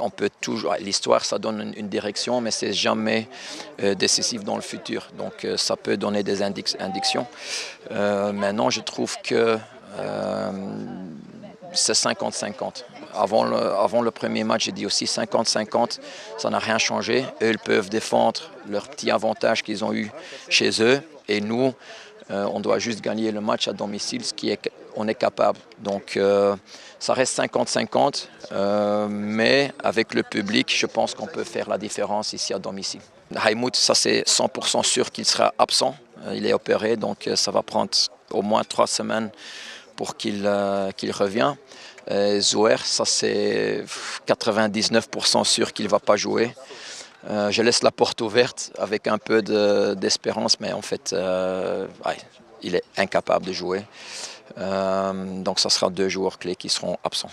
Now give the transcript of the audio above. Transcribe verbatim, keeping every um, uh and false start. on peut toujours, l'histoire ça donne une, une direction, mais c'est jamais euh, décisif dans le futur. Donc euh, ça peut donner des indic indications. Euh, maintenant je trouve que euh, c'est cinquante cinquante. Avant le, avant le premier match, j'ai dit aussi cinquante cinquante, ça n'a rien changé. Eux, ils peuvent défendre leur petit avantage qu'ils ont eu chez eux. Et nous, euh, on doit juste gagner le match à domicile, ce qui est, on est capable. Donc, euh, ça reste cinquante cinquante, euh, mais avec le public, je pense qu'on peut faire la différence ici à domicile. Heimuth, ça c'est cent pour cent sûr qu'il sera absent. Il est opéré, donc ça va prendre au moins trois semaines pour qu'il euh, qu'il revienne. Euh, Zouheir, ça c'est quatre-vingt-dix-neuf pour cent sûr qu'il ne va pas jouer. Euh, je laisse la porte ouverte avec un peu d'espérance, de, mais en fait, euh, ouais, il est incapable de jouer. Euh, donc, ça sera deux joueurs clés qui seront absents.